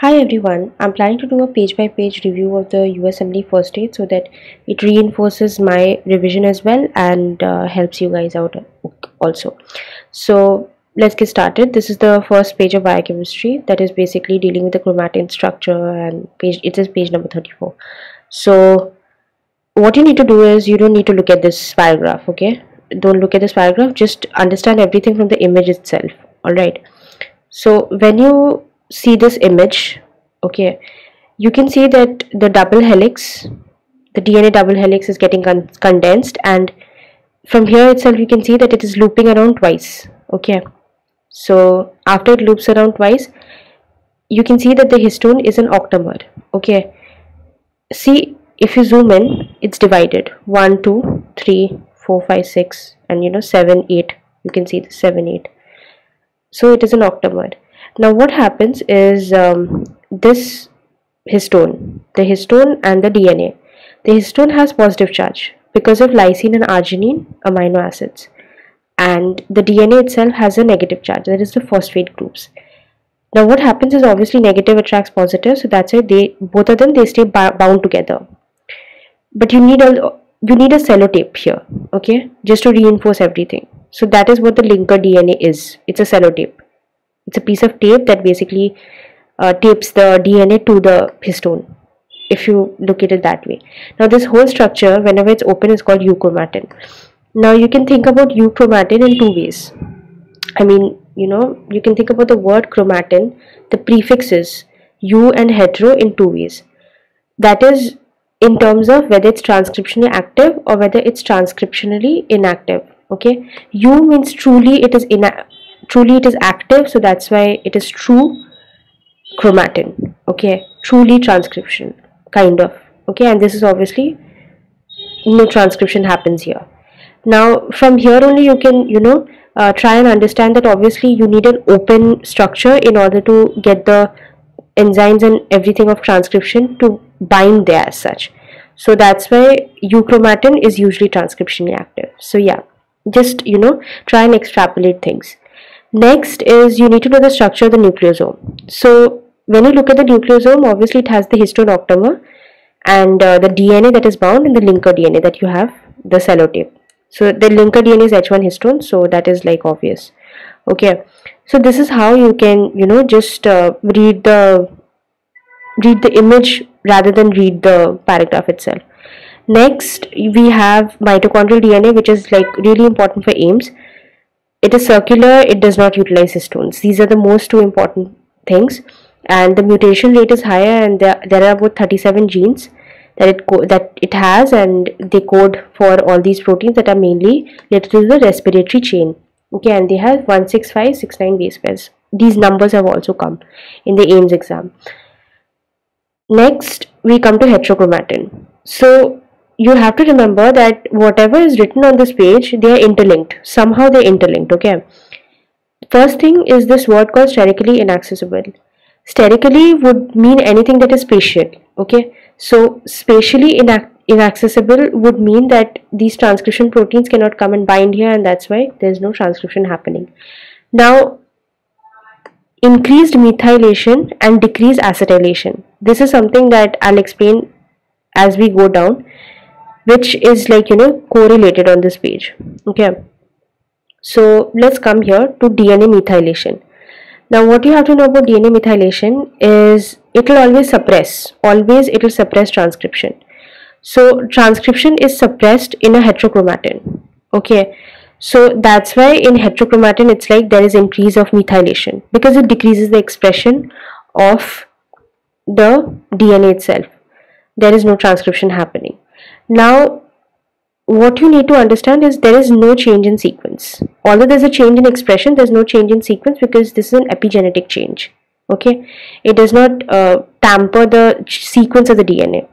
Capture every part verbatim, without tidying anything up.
Hi everyone, I'm planning to do a page by page review of the U S M L E First Aid so that it reinforces my revision as well and uh, helps you guys out also. So let's get started. This is the first page of biochemistry that is basically dealing with the chromatin structure, and page it is page number thirty-four. So what you need to do is you don't need to look at this paragraph, okay? Don't look at this paragraph, just understand everything from the image itself, alright? So when you see this image, okay, you can see that the double helix, the D N A double helix is getting con condensed, and from here itself you can see that it is looping around twice, okay? So after it loops around twice, you can see that the histone is an octamer, okay? See, if you zoom in, it's divided one, two, three, four, five, six, and you know seven, eight, you can see the seven, eight, so it is an octamer. Now what happens is um, this histone, the histone and the D N A, the histone has positive charge because of lysine and arginine amino acids, and the D N A itself has a negative charge, that is the phosphate groups. Now what happens is obviously negative attracts positive, so that's why they both of them they stay bound together. But you need a you need a cellotape here, okay, just to reinforce everything. So that is what the linker D N A is. It's a cellotape. It's a piece of tape that basically uh, tapes the D N A to the histone, if you look at it that way. Now this whole structure, whenever it's open, is called euchromatin. Now you can think about euchromatin in two ways. I mean, you know, you can think about the word chromatin, the prefixes u and hetero, in two ways. That is in terms of whether it's transcriptionally active or whether it's transcriptionally inactive, okay? U means truly it is inactive. Truly it is active, so that's why it is true chromatin, okay, truly transcription kind of, okay, and this is obviously no transcription happens here. Now from here only you can, you know, uh, try and understand that obviously you need an open structure in order to get the enzymes and everything of transcription to bind there as such. So that's why euchromatin is usually transcriptionally active. So yeah, just, you know, try and extrapolate things. Next is you need to know the structure of the nucleosome. So when you look at the nucleosome, obviously it has the histone octamer and uh, the D N A that is bound, and the linker D N A that you have, the cellotape. So the linker D N A is H one histone, so that is like obvious. Okay, so this is how you can, you know, just uh, read the read the image rather than read the paragraph itself. Next we have mitochondrial D N A, which is like really important for A I M S. It is circular, it does not utilize histones. These are the most two important things, and the mutation rate is higher, and there, there are about thirty-seven genes that it, that it has, and they code for all these proteins that are mainly related to the respiratory chain. Okay, and they have one six five six nine base pairs. These numbers have also come in the A I M S exam. Next, we come to heterochromatin. So you have to remember that whatever is written on this page, they are interlinked. Somehow they are interlinked, okay? First thing is this word called sterically inaccessible. Sterically would mean anything that is spatial, okay? So spatially inac inaccessible would mean that these transcription proteins cannot come and bind here, and that's why there is no transcription happening. Now, increased methylation and decreased acetylation. This is something that I'll explain as we go down, which is like, you know, correlated on this page, okay? So let's come here to D N A methylation. Now what you have to know about D N A methylation is it will always suppress, always it will suppress transcription. So transcription is suppressed in a heterochromatin, okay? So that's why in heterochromatin it's like there is increase of methylation because it decreases the expression of the D N A itself. There is no transcription happening. Now what you need to understand is there is no change in sequence. Although there is a change in expression, there is no change in sequence because this is an epigenetic change, okay? It does not uh, tamper the sequence of the D N A.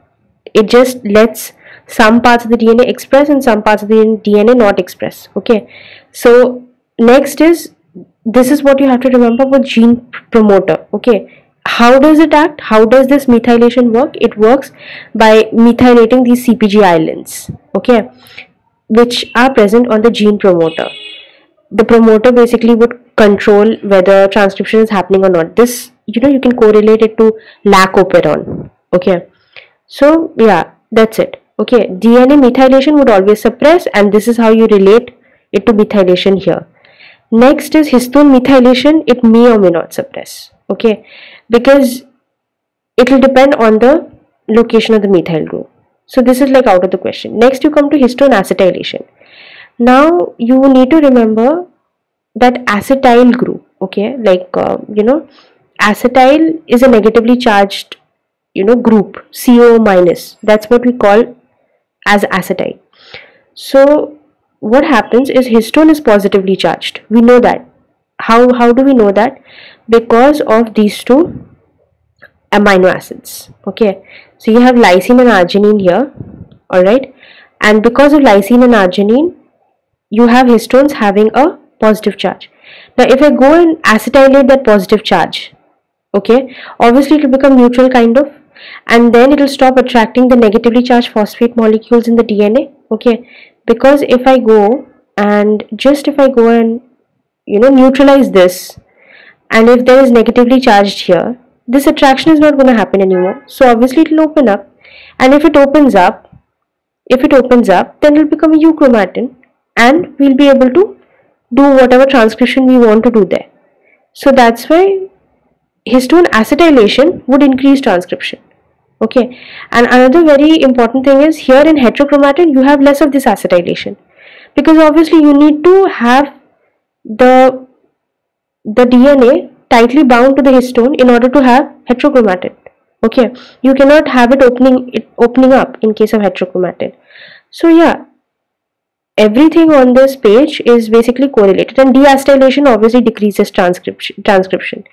It just lets some parts of the D N A express and some parts of the D N A not express, okay? So next is, this is what you have to remember about gene promoter, okay? How does it act? How does this methylation work? It works by methylating these C p G islands, okay, which are present on the gene promoter. The promoter basically would control whether transcription is happening or not. This you know, you can correlate it to lacoperon. Okay, so yeah, that's it. Okay, D N A methylation would always suppress, and this is how you relate it to methylation here. Next is histone methylation. It may or may not suppress, okay, because it will depend on the location of the methyl group. So this is like out of the question. Next you come to histone acetylation. Now you need to remember that acetyl group, okay, like uh, you know, acetyl is a negatively charged, you know, group, C O minus, that's what we call as acetyl. So what happens is histone is positively charged. We know that. How, how do we know that? Because of these two amino acids. Okay, so you have lysine and arginine here, alright, and because of lysine and arginine you have histones having a positive charge. Now if I go and acetylate that positive charge, okay, obviously it will become neutral kind of, and then it will stop attracting the negatively charged phosphate molecules in the D N A, okay, because if I go and just if I go and, you know, neutralize this, and if there is negatively charged here, this attraction is not going to happen anymore. So obviously it will open up, and if it opens up, if it opens up, then it will become a euchromatin, and we will be able to do whatever transcription we want to do there. So that's why histone acetylation would increase transcription. Okay, and another very important thing is here in heterochromatin you have less of this acetylation, because obviously you need to have the the D N A tightly bound to the histone in order to have heterochromatin. Okay, you cannot have it opening it opening up in case of heterochromatin. So yeah, everything on this page is basically correlated, and deacetylation obviously decreases transcription transcription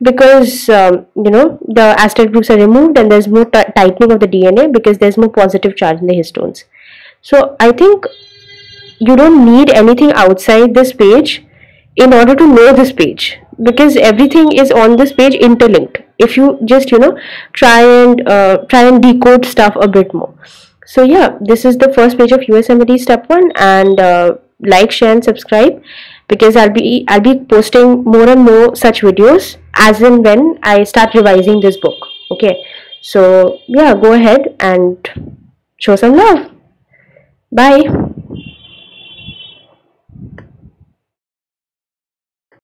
because um, you know, the acetyl groups are removed and there's more tightening of the D N A because there's more positive charge in the histones. So I think you don't need anything outside this page in order to know this page, because everything is on this page interlinked if you just, you know, try and uh, try and decode stuff a bit more. So yeah, this is the first page of U S M L E step one, and uh, like, share and subscribe, because I'll be I'll be posting more and more such videos as and when I start revising this book. Okay, so yeah, go ahead and show some love. Bye.